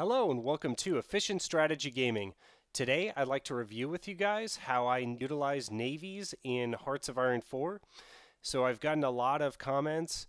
Hello and welcome to Efficient Strategy Gaming. Today I'd like to review with you guys how I utilize navies in Hearts of Iron 4. So I've gotten a lot of comments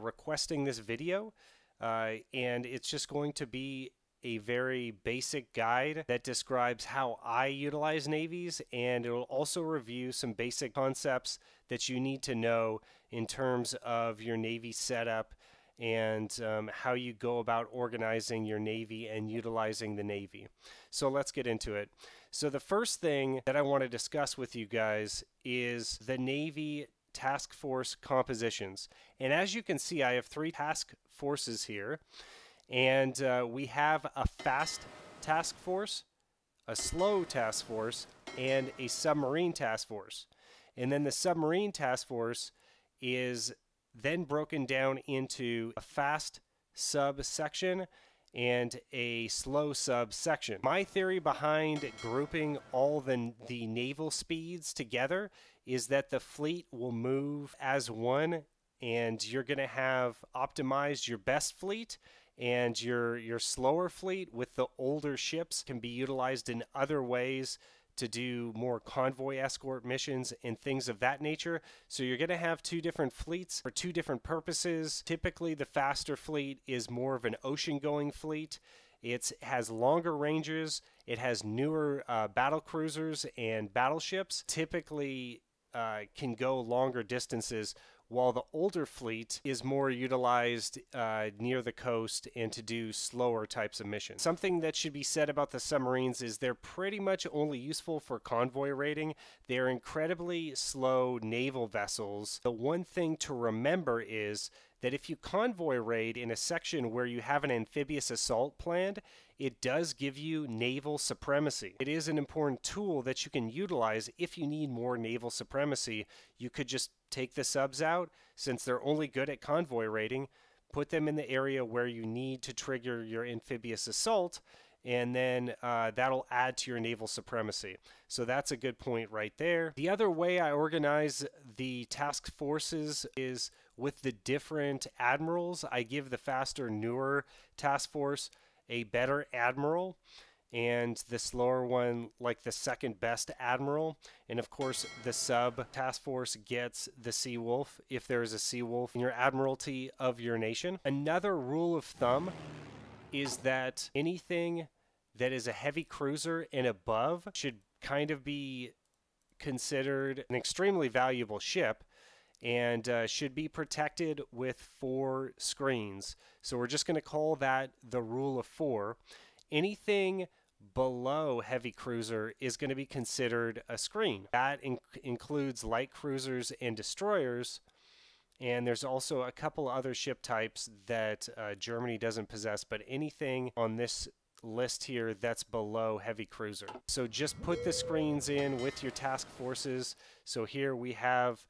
requesting this video and it's just going to be a very basic guide that describes how I utilize navies, and it'll also review some basic concepts that you need to know in terms of your navy setup and how you go about organizing your navy and utilizing the navy. So let's get into it. So the first thing that I want to discuss with you guys is the navy task force compositions. And as you can see, I have three task forces here. And we have a fast task force, a slow task force, and a submarine task force. And then the submarine task force is then broken down into a fast subsection and a slow subsection. My theory behind grouping all the naval speeds together is that the fleet will move as one, and you're gonna have optimized your best fleet, and your slower fleet with the older ships can be utilized in other ways to do more convoy escort missions and things of that nature. So you're gonna have two different fleets for two different purposes. Typically the faster fleet is more of an ocean going fleet. It has longer ranges, it has newer battle cruisers and battleships, typically can go longer distances, while the older fleet is more utilized near the coast and to do slower types of missions. Something that should be said about the submarines is they're pretty much only useful for convoy raiding. They're incredibly slow naval vessels. The one thing to remember is that if you convoy raid in a section where you have an amphibious assault planned, it does give you naval supremacy. It is an important tool that you can utilize if you need more naval supremacy. You could just take the subs out, since they're only good at convoy raiding, put them in the area where you need to trigger your amphibious assault, and then that'll add to your naval supremacy. So that's a good point right there. The other way I organize the task forces is with the different admirals. I give the faster, newer task force a better admiral, and the slower one like the second best admiral. And of course the sub task force gets the Sea Wolf if there is a Sea Wolf in your admiralty of your nation. Another rule of thumb is that anything that is a heavy cruiser and above should kind of be considered an extremely valuable ship, and should be protected with 4 screens. So we're just going to call that the rule of 4. Anything below heavy cruiser is going to be considered a screen. That includes light cruisers and destroyers. And there's also a couple other ship types that Germany doesn't possess, but anything on this list here that's below heavy cruiser. So just put the screens in with your task forces. So here we have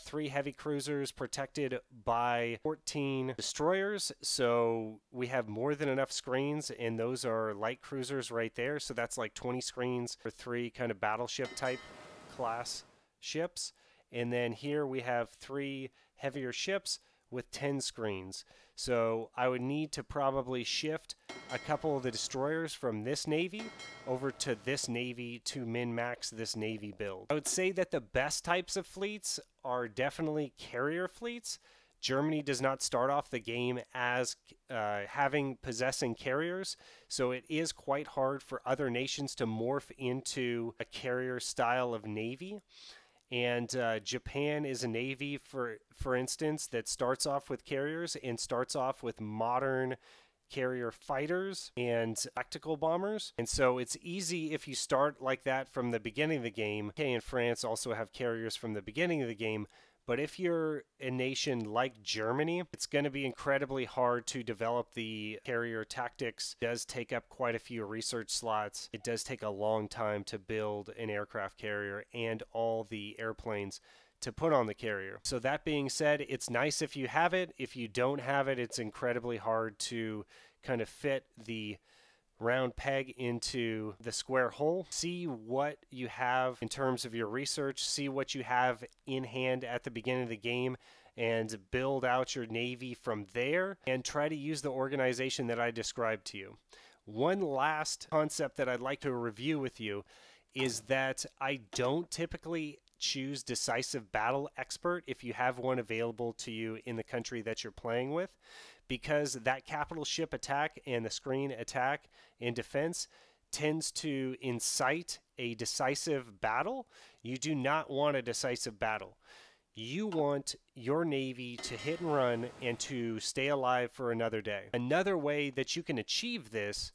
3 heavy cruisers protected by 14 destroyers. So we have more than enough screens, and those are light cruisers right there. So that's like 20 screens for 3 kind of battleship type class ships. And then here we have 3 heavier ships with 10 screens. So I would need to probably shift a couple of the destroyers from this navy over to this navy to min-max this navy build. I would say that the best types of fleets are definitely carrier fleets. Germany does not start off the game as possessing carriers, so it is quite hard for other nations to morph into a carrier style of navy. And Japan is a navy, for instance, that starts off with carriers and starts off with modern carrier fighters and tactical bombers. And so it's easy if you start like that from the beginning of the game. UK and France also have carriers from the beginning of the game. But if you're a nation like Germany, it's going to be incredibly hard to develop the carrier tactics. It does take up quite a few research slots. It does take a long time to build an aircraft carrier and all the airplanes to put on the carrier. So that being said, it's nice if you have it. If you don't have it, it's incredibly hard to kind of fit the round peg into the square hole. See what you have in terms of your research, see what you have in hand at the beginning of the game, and build out your navy from there, and try to use the organization that I described to you. One last concept that I'd like to review with you is that I don't typically choose decisive battle expert if you have one available to you in the country that you're playing with, because that capital ship attack and the screen attack and defense tends to incite a decisive battle. You do not want a decisive battle. You want your navy to hit and run and to stay alive for another day. Another way that you can achieve this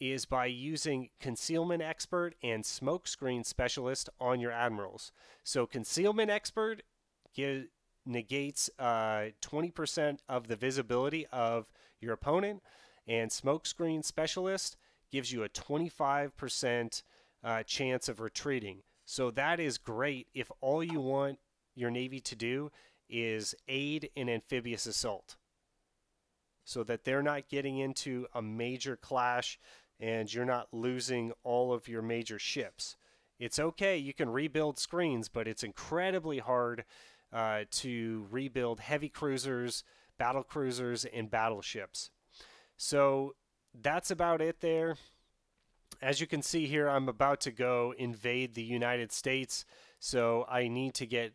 is by using Concealment Expert and Smokescreen Specialist on your admirals. So Concealment Expert negates 20% of the visibility of your opponent, and Smokescreen Specialist gives you a 25% chance of retreating. So that is great if all you want your navy to do is aid in amphibious assault, so that they're not getting into a major clash and you're not losing all of your major ships. It's okay, you can rebuild screens, but it's incredibly hard to rebuild heavy cruisers, and battleships. So that's about it there. As you can see here, I'm about to go invade the United States, so I need to get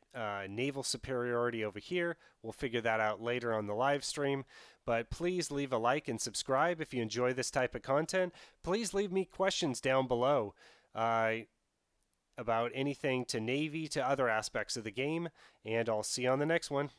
naval superiority over here. We'll figure that out later on the live stream. But please leave a like and subscribe if you enjoy this type of content. Please leave me questions down below about anything to Navy, to other aspects of the game, and I'll see you on the next one.